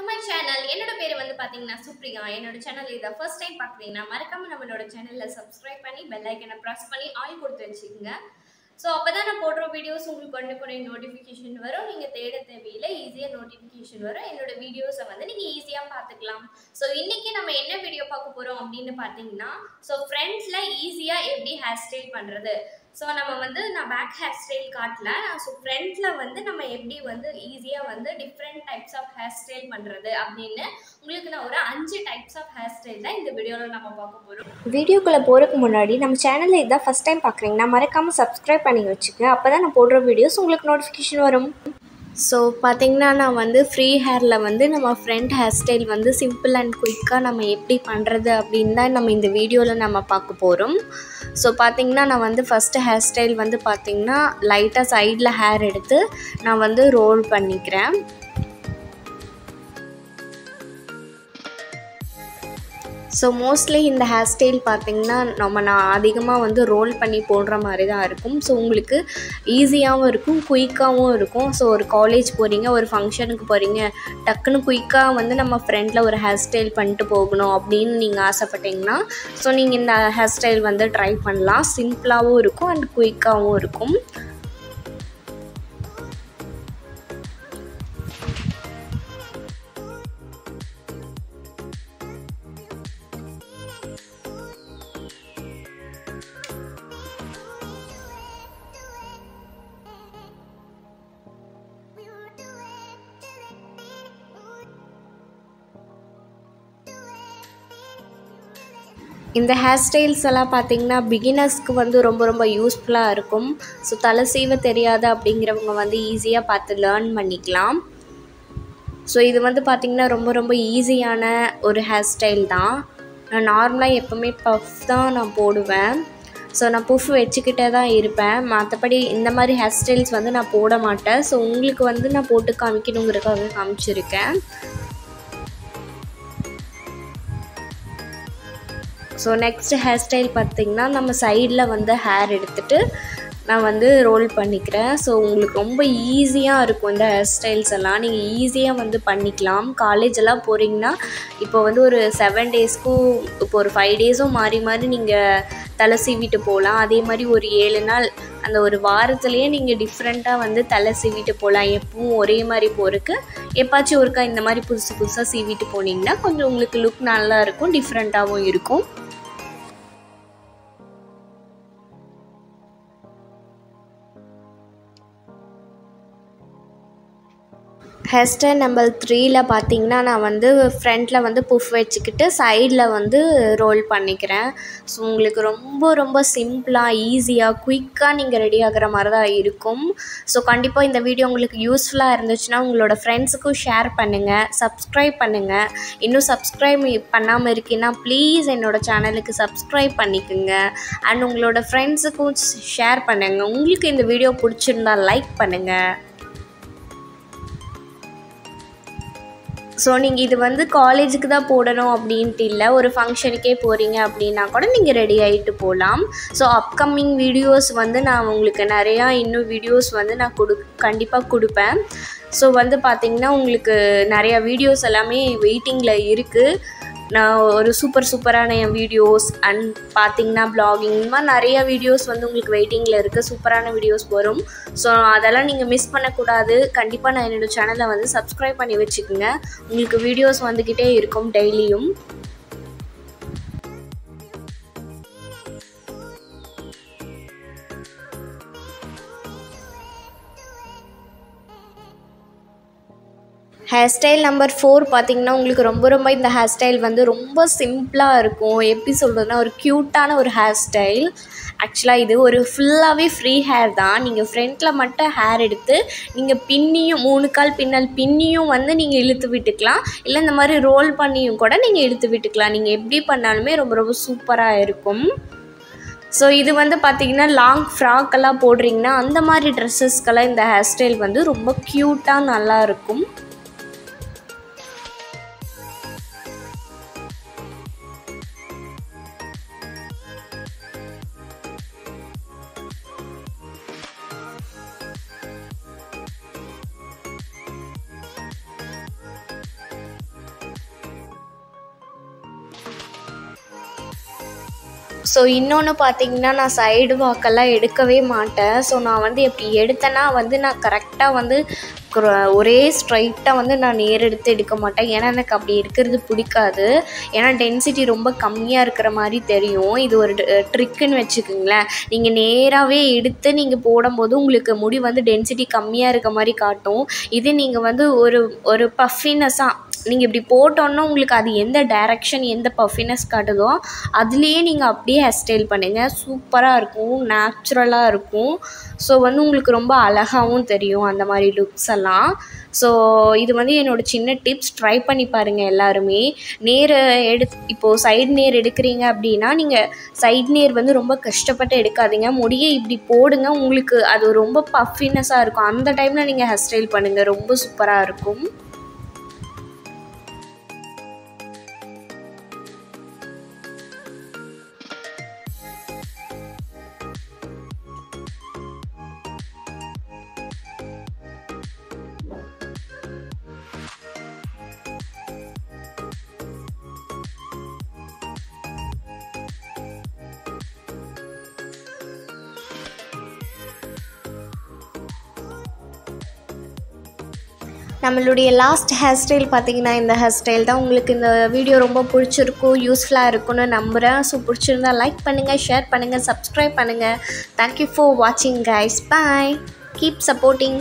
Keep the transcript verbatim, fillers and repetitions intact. to my channel. என்னோட பேரு வந்து பாத்தீங்கன்னா சுப்ரியா. என்னோட சேனல் இத ஃபர்ஸ்ட் டைம் பாக்குறீங்கன்னா மறக்காம நம்மளோட சேனல்ல subscribe பண்ணி bell icon press பண்ணி all கொடுத்து வெச்சிடுங்க. சோ அப்பதான் நான் போடுற வீடியோஸ் உங்களுக்கு உடனே notification வரும். நீங்க தேட தேவையில்ல ஈஸியா notification வரும். என்னோட வீடியோஸை வந்து நீங்க ஈஸியா பார்த்துக்கலாம். சோ இன்னைக்கு நம்ம என்ன வீடியோ பார்க்க போறோம் அப்படினு பாத்தீங்கன்னா சோ ஃப்ரெண்ட்ஸ்ல ஈஸியா எப்படி ஹேர் ஸ்டைல் பண்றது. So, we have a back hairstyle cut. So, friend, we have different types of hairstyle. We have five types of hairstyle in this video. If you are watching the first time, please subscribe to our channel. Please subscribe to our channel. So, we free hair. We friend hairstyle simple and quick. We will this video. So பாத்தீங்கன்னா நான் வந்து first hairstyle வந்து பாத்தீங்கன்னா லைட்டா சைடுல hair எடுத்து நான் வந்து roll பண்ணிக்கிறேன். So mostly இந்த hairstyle பாத்தீங்கன்னா நம்ம நான் அதிகமா வந்து roll பண்ணி போடுற மாதிரி தான் இருக்கும். So உங்களுக்கு ஈஸியாவும் இருக்கும், குயிக்காவும் இருக்கும். So ஒரு காலேஜ் போறீங்க, ஒரு ஃபங்க்ஷனுக்கு போறீங்க, டக்குனு குயிக்கா வந்து நம்ம ஃப்ரெண்ட்ல ஒரு hairstyle பண்ணிட்டு போகணும் அப்படினு நீங்க ஆசைப்பட்டீங்கன்னா so நீங்க இந்த hairstyle வந்து ட்ரை பண்ணலாம். சிம்பிளாவும் இருக்கும் and குயிக்காவும் இருக்கும். இந்த ஹேர் ஸ்டைல்ஸ் எல்லாம் பாத்தீங்கன்னா பிகினர்ஸ்க்கு வந்து ரொம்ப ரொம்ப யூஸ்ஃபுல்லா இருக்கும். சோ தலை சீவ தெரியாத அப்படிங்கறவங்க வந்து ஈஸியா பார்த்து லேர்ன் பண்ணிக்கலாம். சோ இது வந்து பாத்தீங்கன்னா ரொம்ப ரொம்ப ஈஸியான ஒரு ஹேர் ஸ்டைல் தான். நான் நார்மலா எப்பவுமே பஃப் தான் நான் போடுவேன். சோ நான் பஃப் வெச்சிட்டே தான் இருப்பேன். மத்தபடி இந்த மாதிரி ஹேர் ஸ்டைல்ஸ் வந்து நான் போட மாட்டேன். சோ உங்களுக்கு வந்து நான் போட்டு காமிக்கணும்ங்கறதுக்காக காமிச்சிருக்கேன். So next hairstyle பாத்தீங்கன்னா நம்ம சைடுல வந்து hair எடுத்துட்டு நான் வந்து roll பண்ணிக்கிறேன். So உங்களுக்கு ரொம்ப ஈஸியா இருக்கும் இந்த hairstyles எல்லாம். நீங்க ஈஸியா வந்து பண்ணிக்கலாம். காலேஜ் எல்லாம் போறீங்கன்னா இப்போ வந்து ஒரு seven daysக்கு இப்போ ஒரு five days மாறி மாறி நீங்க தலை சீவிட்டு போலாம். அதே மாதிரி ஒரு ஏழு நாள் அந்த ஒரு வாரத்திலேயே நீங்க டிஃபரண்டா வந்து தலை சீவிட்டு போலாம். எப்பவும் ஒரே மாதிரி போறக்கு எப்பாச்சி ஒருக்கா இந்த மாதிரி புதுசு புதுசா சீவிட்டு போனீங்கன்னா கொஞ்சம் உங்களுக்கு லுக் நல்லா இருக்கும், டிஃபரண்டாவும் இருக்கும். ஹேர்ஸ்டைல் நம்பர் த்ரீல பார்த்தீங்கன்னா நான் வந்து ஃப்ரண்ட்டில் வந்து புஃப் வச்சுக்கிட்டு சைடில் வந்து ரோல் பண்ணிக்கிறேன். ஸோ உங்களுக்கு ரொம்ப ரொம்ப சிம்பிளாக ஈஸியாக குயிக்காக நீங்கள் ரெடி ஆகிற மாதிரி தான் இருக்கும். ஸோ கண்டிப்பாக இந்த வீடியோ உங்களுக்கு யூஸ்ஃபுல்லாக இருந்துச்சுன்னா உங்களோட ஃப்ரெண்ட்ஸுக்கும் ஷேர் பண்ணுங்கள், சப்ஸ்கிரைப் பண்ணுங்கள். இன்னும் சப்ஸ்கிரைப் பண்ணாமல் இருக்கீங்கன்னா ப்ளீஸ் என்னோடய சேனலுக்கு சப்ஸ்கிரைப் பண்ணிக்கோங்க. அண்ட் உங்களோட ஃப்ரெண்ட்ஸுக்கும் ஷேர் பண்ணுங்கள். உங்களுக்கு இந்த வீடியோ பிடிச்சிருந்தா லைக் பண்ணுங்கள். ஸோ நீங்கள் இது வந்து காலேஜுக்கு தான் போடணும் அப்படின்ட்டு இல்லை, ஒரு ஃபங்க்ஷனுக்கே போகிறீங்க அப்படின்னா கூட நீங்கள் ரெடி ஆகிட்டு போகலாம். ஸோ அப்கமிங் வீடியோஸ் வந்து நான் உங்களுக்கு நிறையா இன்னும் வீடியோஸ் வந்து நான் கொடு கண்டிப்பாக கொடுப்பேன். ஸோ வந்து பார்த்திங்கன்னா உங்களுக்கு நிறையா வீடியோஸ் எல்லாமே வெயிட்டிங்கில் இருக்குது. நான் ஒரு சூப்பர் சூப்பரான என் வீடியோஸ் அண்ட் பார்த்திங்கன்னா பிளாகிங் இந்த மாதிரி நிறையா வீடியோஸ் வந்து உங்களுக்கு வெயிட்டிங்கில் இருக்குது. சூப்பரான வீடியோஸ் வரும். ஸோ அதெல்லாம் நீங்கள் மிஸ் பண்ணக்கூடாது. கண்டிப்பாக நான் என்னோடய சேனலை வந்து சப்ஸ்கிரைப் பண்ணி வச்சுக்கோங்க. உங்களுக்கு வீடியோஸ் வந்துக்கிட்டே இருக்கும் டெய்லியும். ஹேர்ஸ்டைல் நம்பர் ஃபோர் பார்த்திங்கன்னா உங்களுக்கு ரொம்ப ரொம்ப இந்த ஹேர்ஸ்டைல் வந்து ரொம்ப சிம்பிளாக இருக்கும். எப்படி சொல்கிறதுனா ஒரு க்யூட்டான ஒரு ஹேர்ஸ்டைல். ஆக்சுவலாக இது ஒரு ஃபுல்லாகவே ஃப்ரீ ஹேர் தான். நீங்கள் ஃப்ரண்ட்டில் மட்டும் ஹேர் எடுத்து நீங்கள் பின்னியும் மூணு கால் பின்னல் பின்னியும் வந்து நீங்கள் இழுத்து விட்டுக்கலாம். இல்லை இந்த மாதிரி ரோல் பண்ணியும் கூட நீங்கள் இழுத்து விட்டுக்கலாம். நீங்கள் எப்படி பண்ணாலுமே ரொம்ப ரொம்ப சூப்பராக இருக்கும். ஸோ இது வந்து பார்த்திங்கன்னா லாங் ஃப்ராக்கெல்லாம் போடுறீங்கன்னா அந்த மாதிரி ட்ரெஸ்ஸஸ்க்கெல்லாம் இந்த ஹேர்ஸ்டைல் வந்து ரொம்ப க்யூட்டாக நல்லாயிருக்கும். ஸோ இன்னொன்று பார்த்திங்கன்னா, நான் சைடு வாக்கெல்லாம் எடுக்கவே மாட்டேன். ஸோ நான் வந்து எப்படி எடுத்தேன்னா வந்து நான் கரெக்டாக வந்து ஒரே ஸ்ட்ரைட்டாக வந்து நான் நேர் எடுத்து எடுக்க மாட்டேன். ஏன்னா எனக்கு அப்படி எடுக்கிறது பிடிக்காது. ஏன்னா டென்சிட்டி ரொம்ப கம்மியாக இருக்கிற மாதிரி தெரியும். இது ஒரு ட்ரிக்குன்னு வச்சுக்கோங்களேன். நீங்கள் நேராகவே எடுத்து நீங்கள் போடும்போது உங்களுக்கு முடி வந்து டென்சிட்டி கம்மியாக இருக்க மாதிரி காட்டும். இது நீங்கள் வந்து ஒரு ஒரு பஃபினஸாக நீங்கள் இப்படி போட்டோன்னா உங்களுக்கு அது எந்த டைரெக்ஷன் எந்த பஃபினஸ் காட்டுதோ அதுலேயே நீங்கள் அப்படியே ஹேர் ஸ்டைல் பண்ணுங்கள். சூப்பராக இருக்கும், நேச்சுரலாக இருக்கும். ஸோ வந்து உங்களுக்கு ரொம்ப அழகாகவும் தெரியும் அந்த மாதிரி லுக்ஸ் எல்லாம். ஸோ இது வந்து என்னோடய சின்ன டிப்ஸ், ட்ரை பண்ணி பாருங்கள் எல்லாருமே. நேர் எடு இப்போது சைடு நேர் எடுக்கிறீங்க அப்படின்னா நீங்கள் சைடு நேர் வந்து ரொம்ப கஷ்டப்பட்டு எடுக்காதீங்க. முடியை இப்படி போடுங்க, உங்களுக்கு அது ரொம்ப பஃபினஸாக இருக்கும். அந்த டைமில் நீங்கள் ஹேர் ஸ்டைல் பண்ணுங்கள், ரொம்ப சூப்பராக இருக்கும். நம்மளுடைய லாஸ்ட் ஹேர் ஸ்டைல் பார்த்திங்கன்னா இந்த ஹேர் ஸ்டைல் தான். உங்களுக்கு இந்த வீடியோ ரொம்ப பிடிச்சிருக்கும், யூஸ்ஃபுல்லாக இருக்கும்னு நம்புகிறேன். ஸோ பிடிச்சிருந்தா லைக் பண்ணுங்கள், ஷேர் பண்ணுங்கள், சப்ஸ்கிரைப் பண்ணுங்கள். தேங்க்யூ ஃபார் வாட்சிங் கைஸ். பாய். Keep supporting.